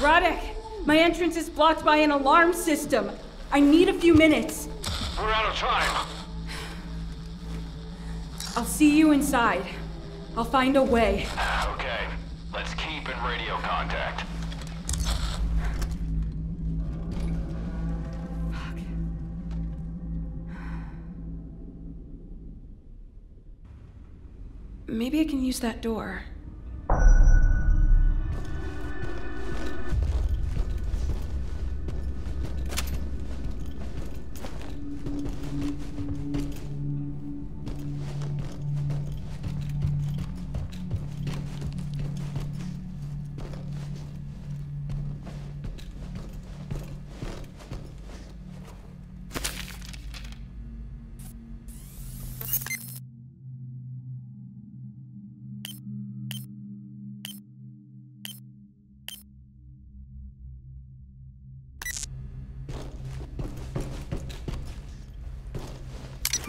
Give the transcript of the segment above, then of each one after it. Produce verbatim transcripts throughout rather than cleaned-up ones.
Radek, my entrance is blocked by an alarm system. I need a few minutes. We're out of time. I'll see you inside. I'll find a way. Okay. Let's keep in radio contact. Maybe I can use that door.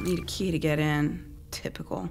Need a key to get in. Typical.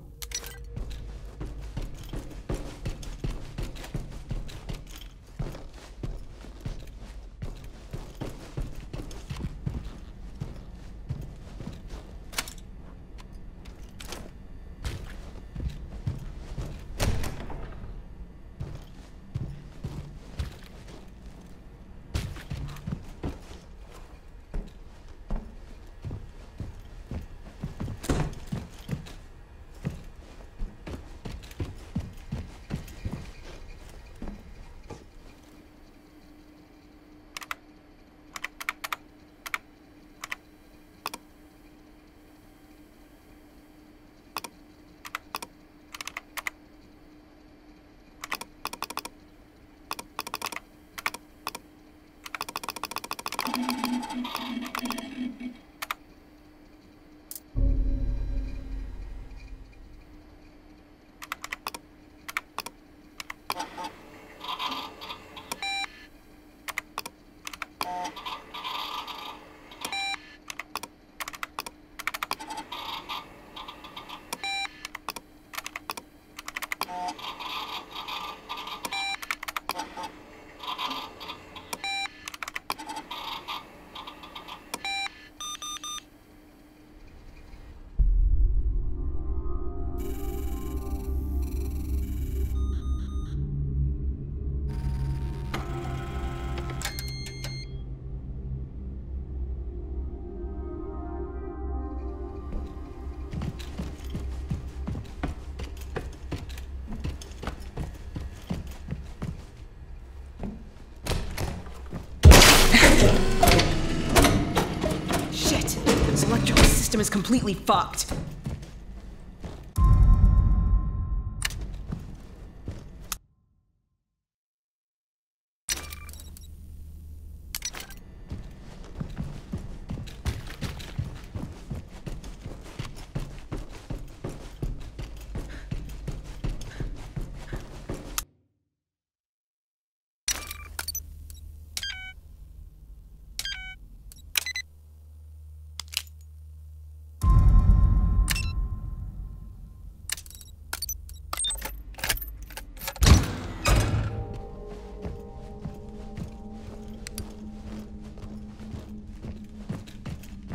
System is completely fucked.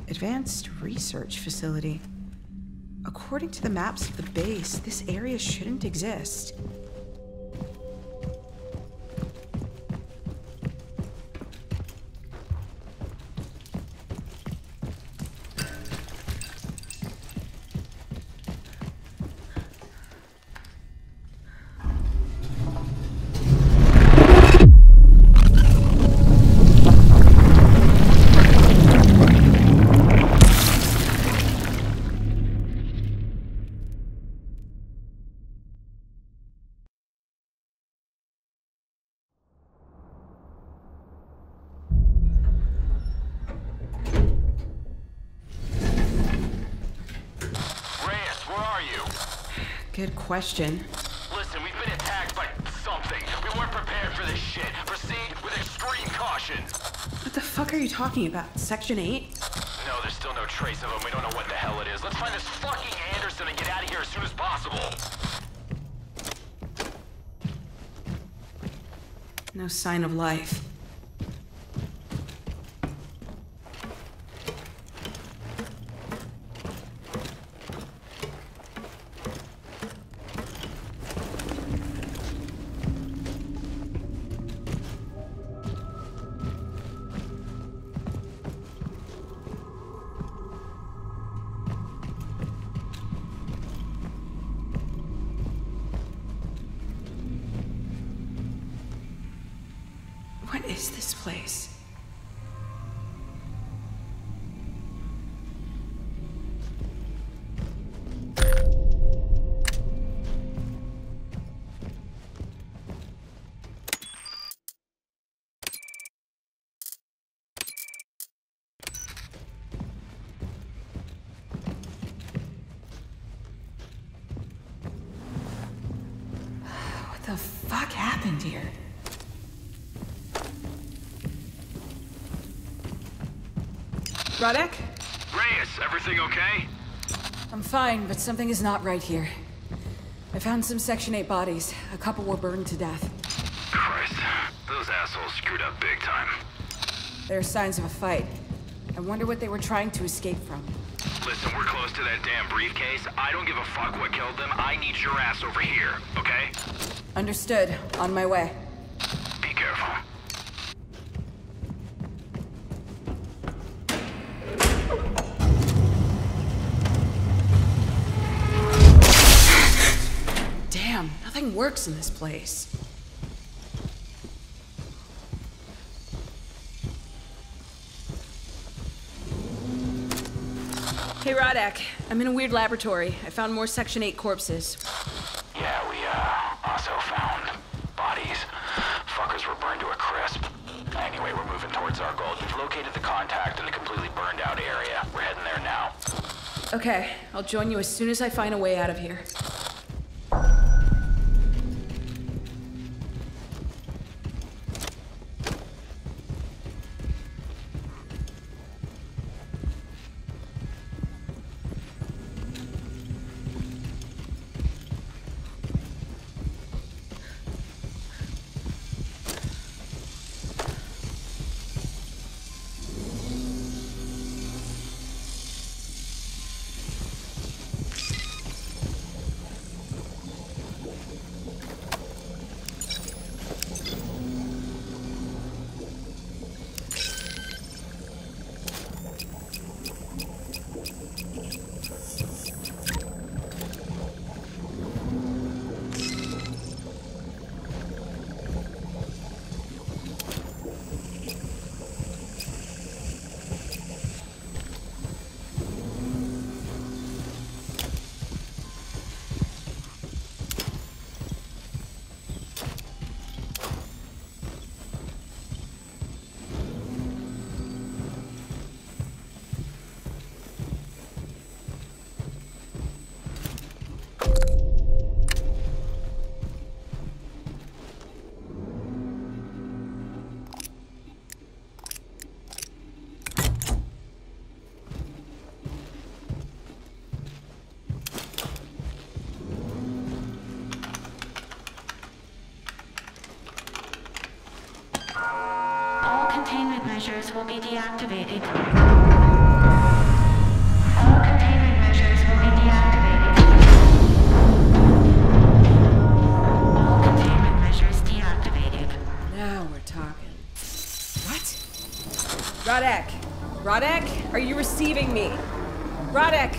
Advanced research facility. According to the maps of the base, this area shouldn't exist. Good question. Listen, we've been attacked by something. We weren't prepared for this shit. Proceed with extreme caution. What the fuck are you talking about? Section eight? No, there's still no trace of them. We don't know what the hell it is. Let's find this fucking Anderson and get out of here as soon as possible. No sign of life. is this place? What the fuck happened here? Radek? Reyes, everything okay? I'm fine, but something is not right here. I found some Section eight bodies. A couple were burned to death. Christ, those assholes screwed up big time. There are signs of a fight. I wonder what they were trying to escape from. Listen, we're close to that damn briefcase. I don't give a fuck what killed them. I need your ass over here, okay? Understood. On my way. Be careful. Damn, nothing works in this place. Hey, Radek. I'm in a weird laboratory. I found more Section eight corpses. Yeah, we, uh... also found bodies. Fuckers were burned to a crisp. Anyway, we're moving towards our goal. You've located the contact in a completely burned out area. We're heading there now. Okay, I'll join you as soon as I find a way out of here. Containment measures will be deactivated. All containment measures will be deactivated. All containment measures deactivated. Now we're talking. What? Radek! Radek, are you receiving me? Radek!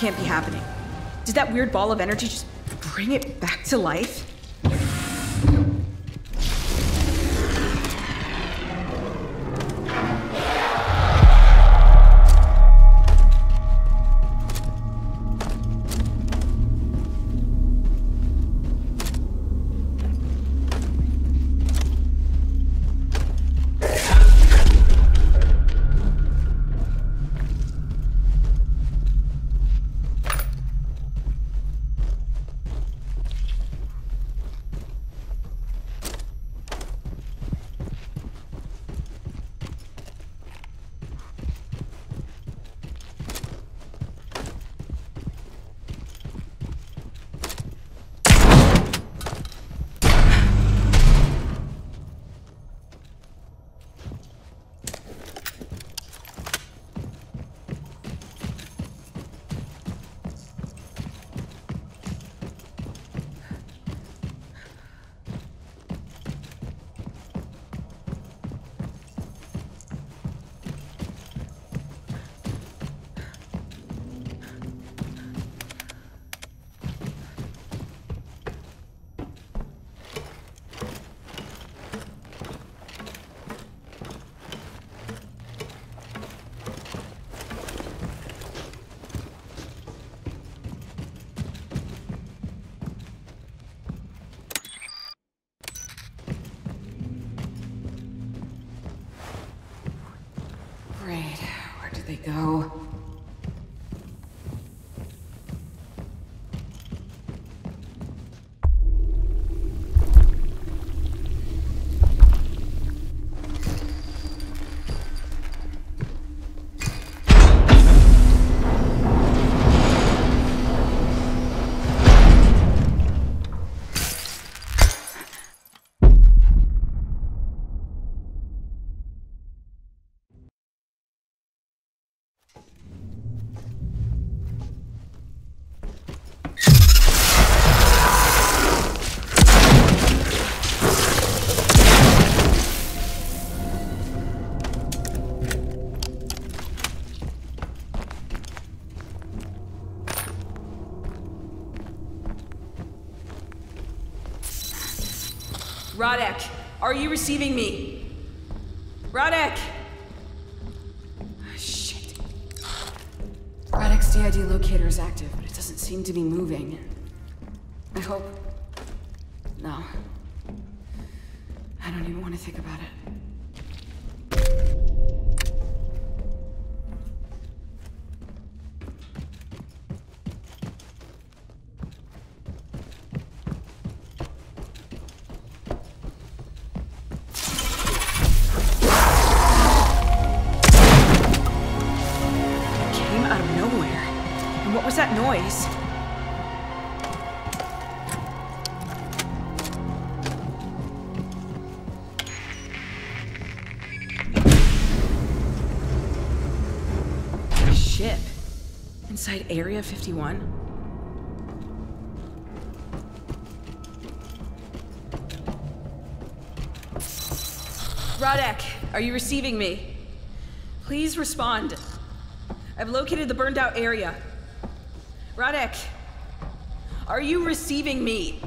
Can't be happening. Did that weird ball of energy just bring it back to life? go. Radek, are you receiving me? Radek! Oh, shit. Radek's D I D locator is active, but it doesn't seem to be moving. I hope... No. I don't even want to think about it. Inside Area fifty-one? Radek, are you receiving me? Please respond. I've located the burned out area. Radek, are you receiving me?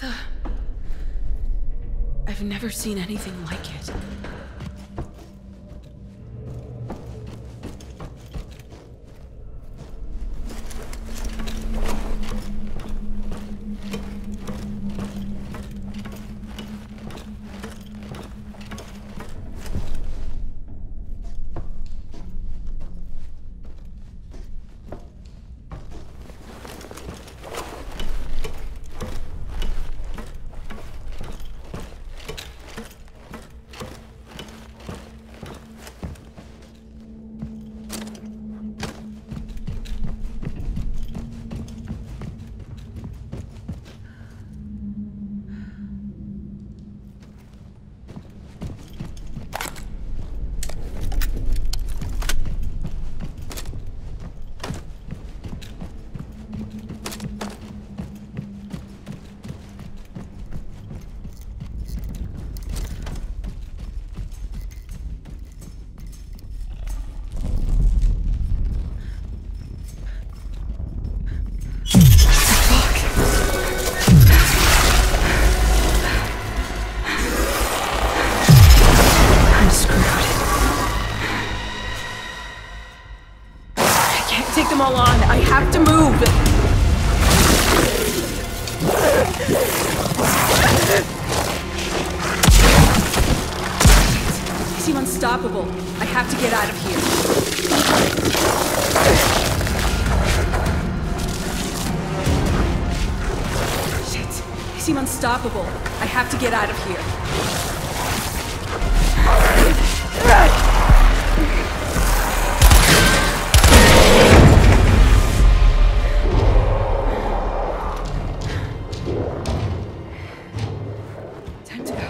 the... I've never seen anything like it. Unstoppable. I have to get out of here. Time to go.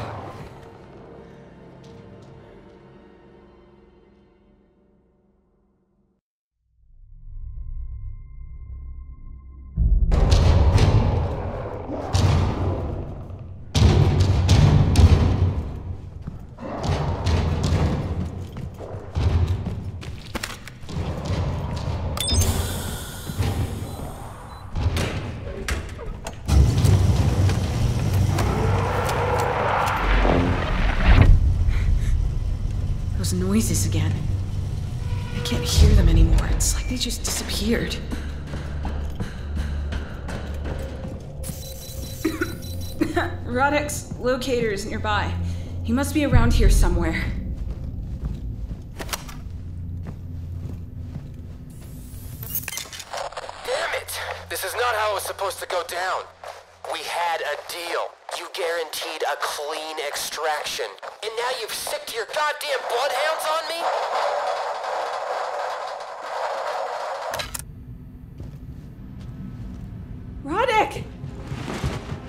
Noises again. I can't hear them anymore. It's like they just disappeared. Radek's locator is nearby. He must be around here somewhere. Damn it! This is not how it was supposed to go down. We had a deal. You guaranteed a clean extraction. And now you've sicked your goddamn bloodhounds on me? Radek!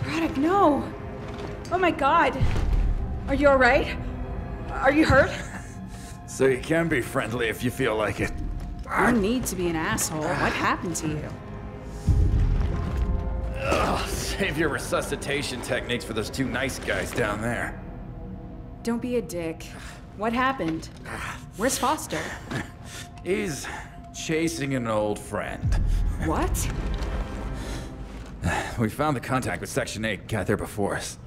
Radek, no! Oh my god! Are you alright? Are you hurt? So you can be friendly if you feel like it. You need to be an asshole. What happened to you? Ugh, save your resuscitation techniques for those two nice guys down there. Don't be a dick. What happened? Where's Foster? He's chasing an old friend. What? We found the contact with Section eight got there before us.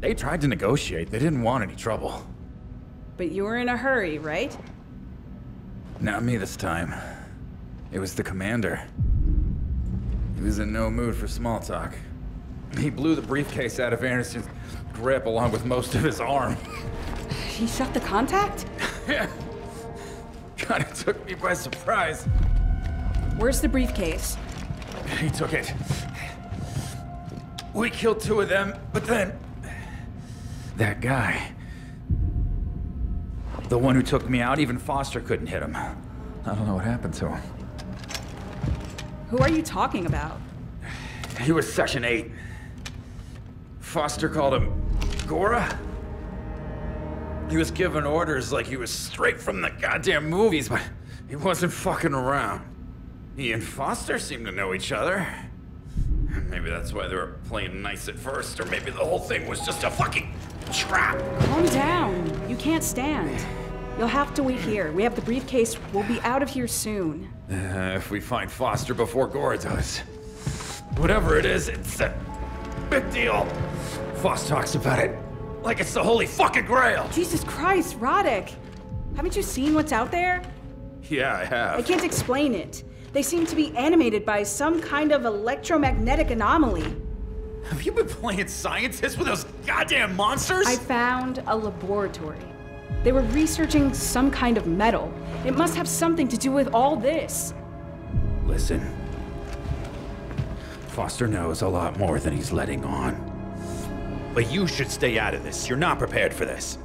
They tried to negotiate. They didn't want any trouble. But you were in a hurry, right? Not me this time. It was the Commander. He was in no mood for small talk. He blew the briefcase out of Anderson's grip along with most of his arm. He shot the contact? Yeah. Kinda took me by surprise. Where's the briefcase? He took it. We killed two of them, but then... that guy... the one who took me out, even Foster couldn't hit him. I don't know what happened to him. Who are you talking about? He was Section eight. Foster called him Gora. He was given orders like he was straight from the goddamn movies, but he wasn't fucking around. He and Foster seemed to know each other. Maybe that's why they were playing nice at first, or maybe the whole thing was just a fucking trap. Calm down. You can't stand. You'll have to wait here. We have the briefcase. We'll be out of here soon. Uh, if we find Foster before Gora does. Whatever it is, it's... Uh, big deal. Foss talks about it like it's the holy fucking grail. Jesus Christ, Radek. Haven't you seen what's out there? Yeah, I have. I can't explain it. They seem to be animated by some kind of electromagnetic anomaly. Have you been playing scientist with those goddamn monsters? I found a laboratory. They were researching some kind of metal. It must have something to do with all this. Listen. Foster knows a lot more than he's letting on. But you should stay out of this. You're not prepared for this.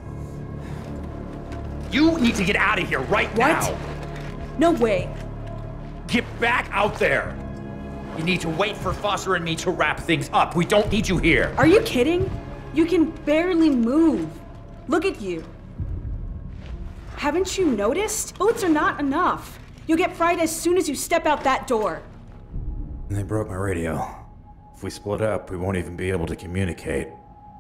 You need to get out of here right what? now. No way. Get back out there. You need to wait for Foster and me to wrap things up. We don't need you here. Are you kidding? You can barely move. Look at you. Haven't you noticed? Bullets are not enough. You'll get fried as soon as you step out that door. They broke my radio. If we split up, we won't even be able to communicate.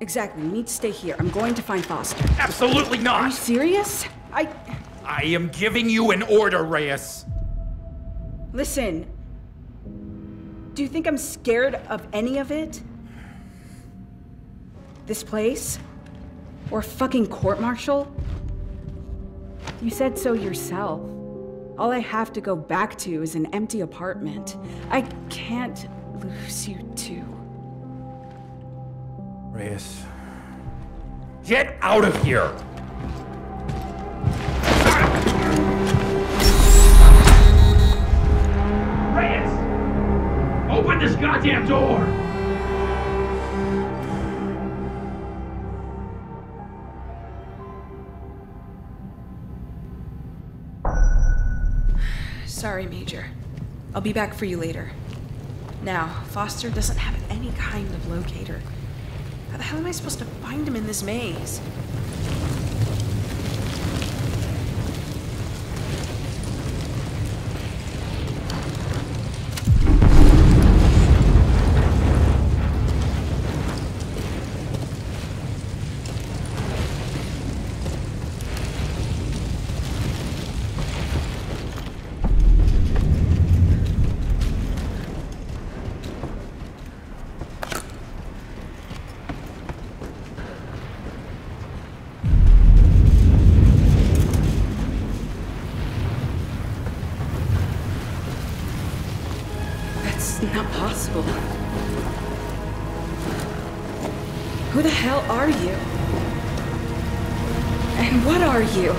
Exactly. We need to stay here. I'm going to find Foster. Absolutely not! Are you serious? I... I am giving you an order, Reyes. Listen. Do you think I'm scared of any of it? This place? Or a fucking court-martial? You said so yourself. All I have to go back to is an empty apartment. I can't lose you too. Reyes. Get out of here! Reyes! Open this goddamn door! Sorry, Major. I'll be back for you later. Now, Foster doesn't have any kind of locator. How the hell am I supposed to find him in this maze? Who the hell are you? And what are you?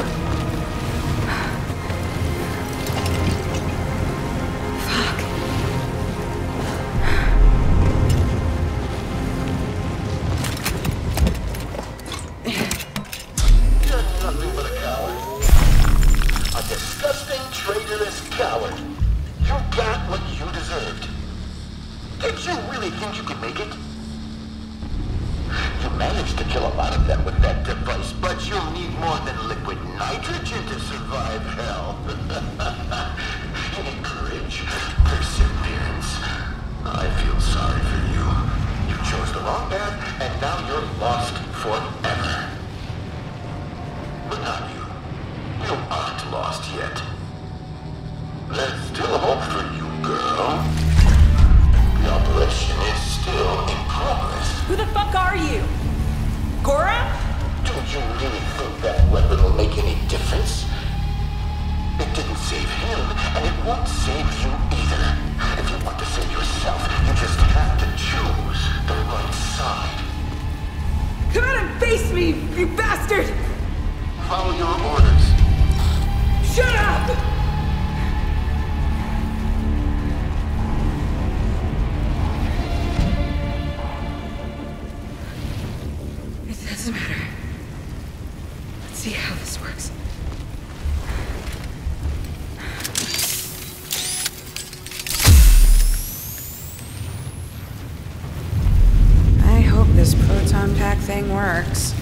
Works.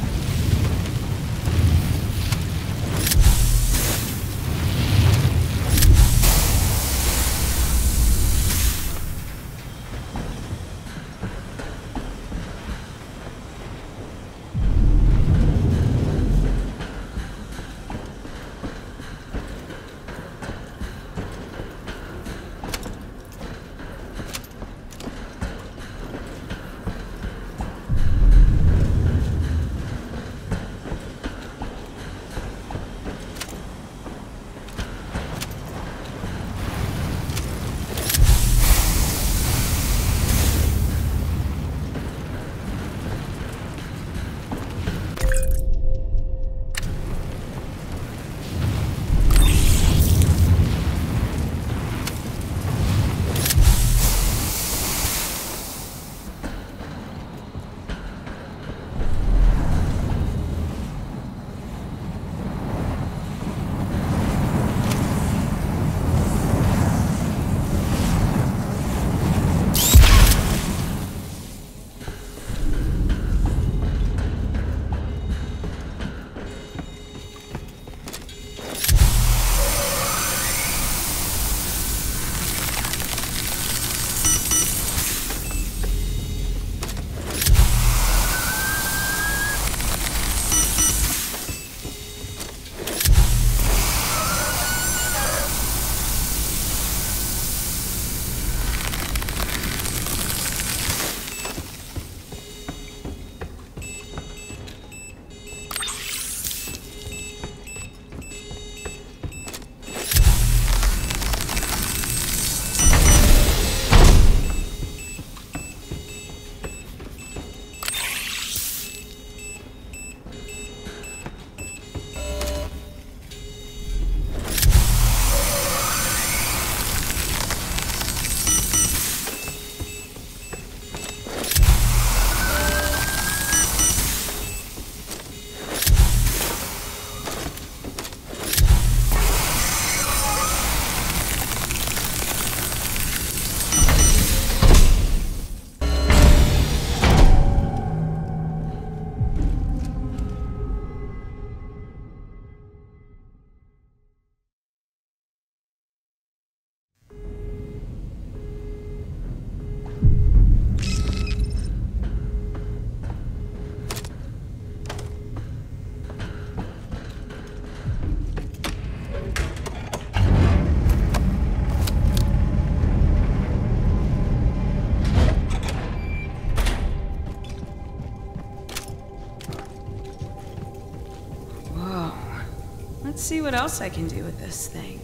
Let's see what else I can do with this thing.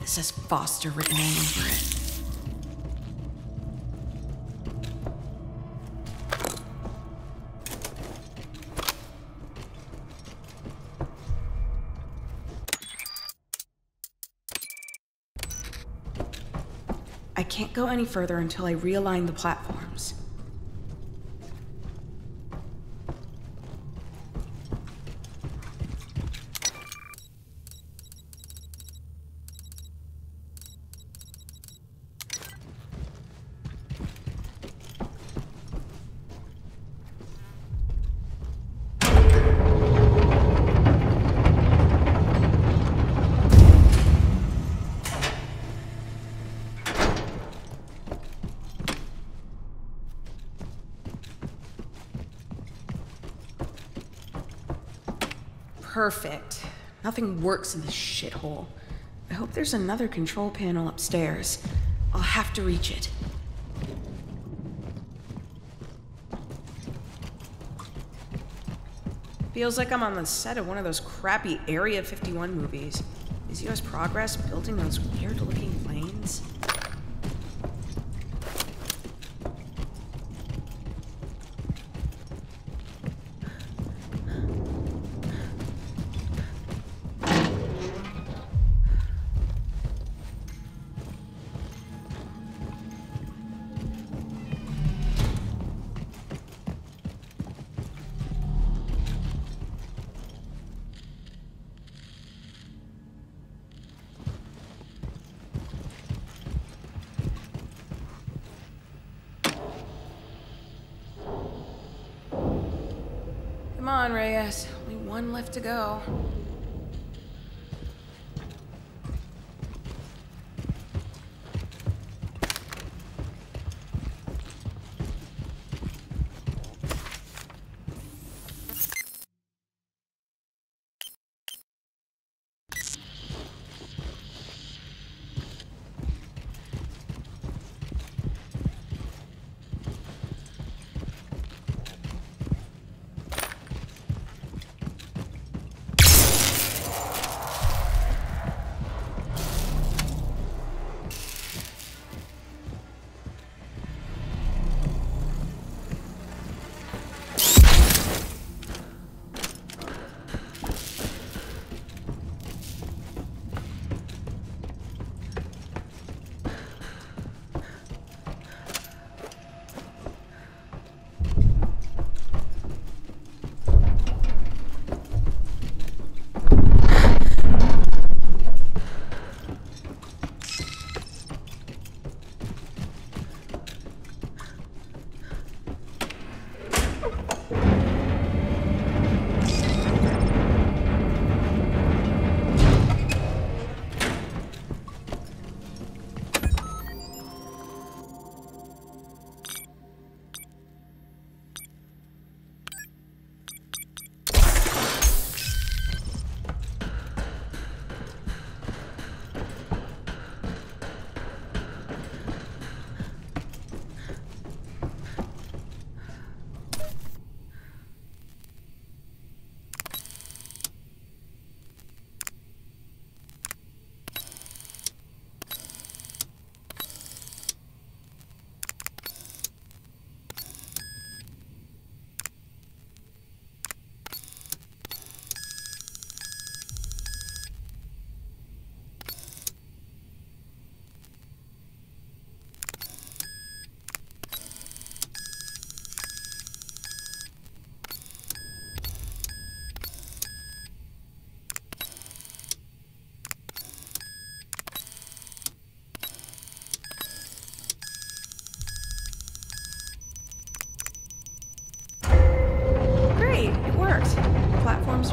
It says Foster written all over it. I can't go any further until I realign the platforms. Perfect. Nothing works in this shithole. I hope there's another control panel upstairs. I'll have to reach it. Feels like I'm on the set of one of those crappy Area fifty-one movies. Is U S Progress building those weird-looking lanes? Come on, Reyes. Only one left to go.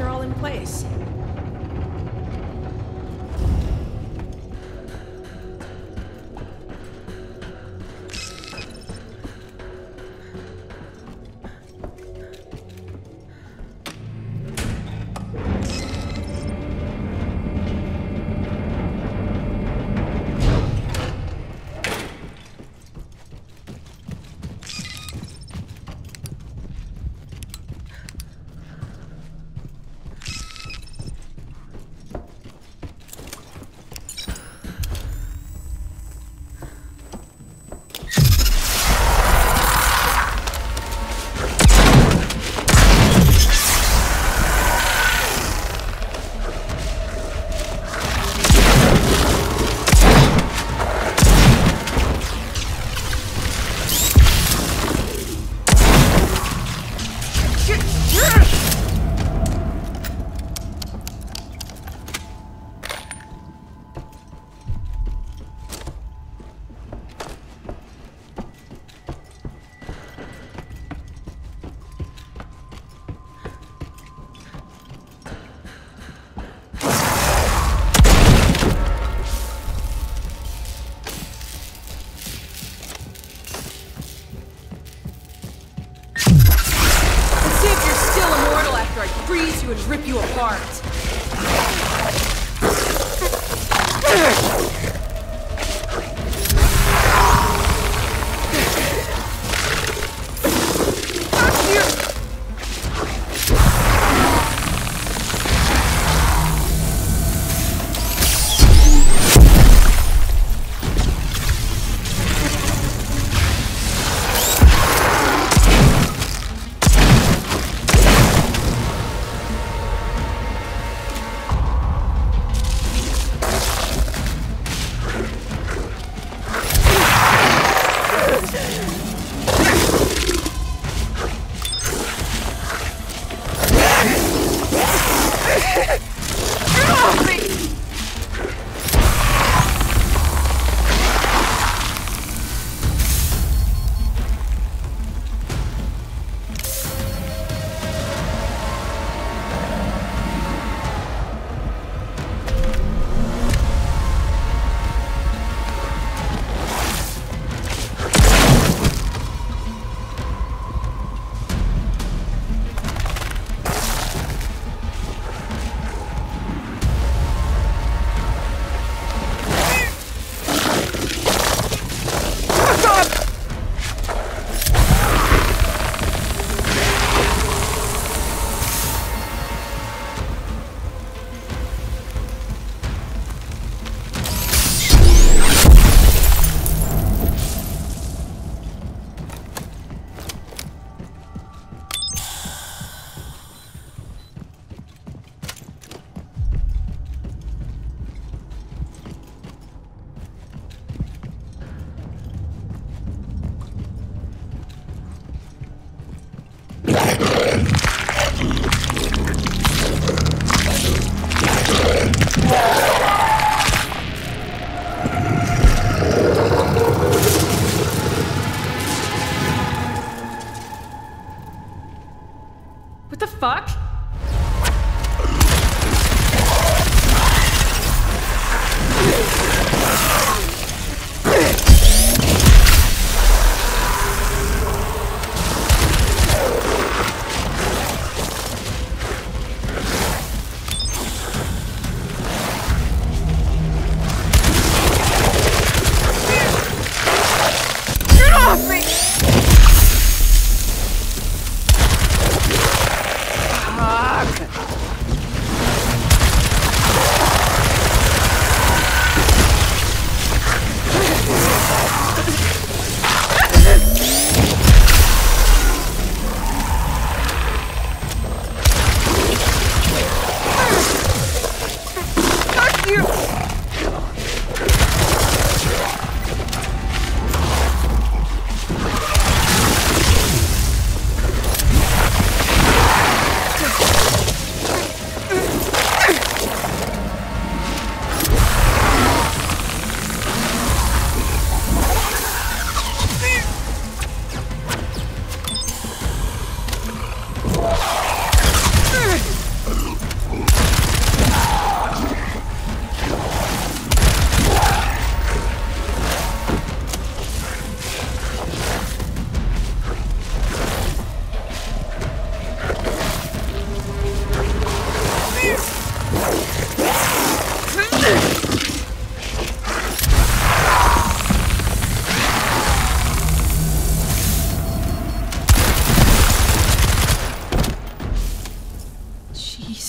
alarms are all in place.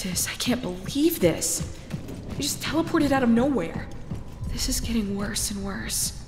Jesus, I can't believe this. I just teleported out of nowhere. This is getting worse and worse.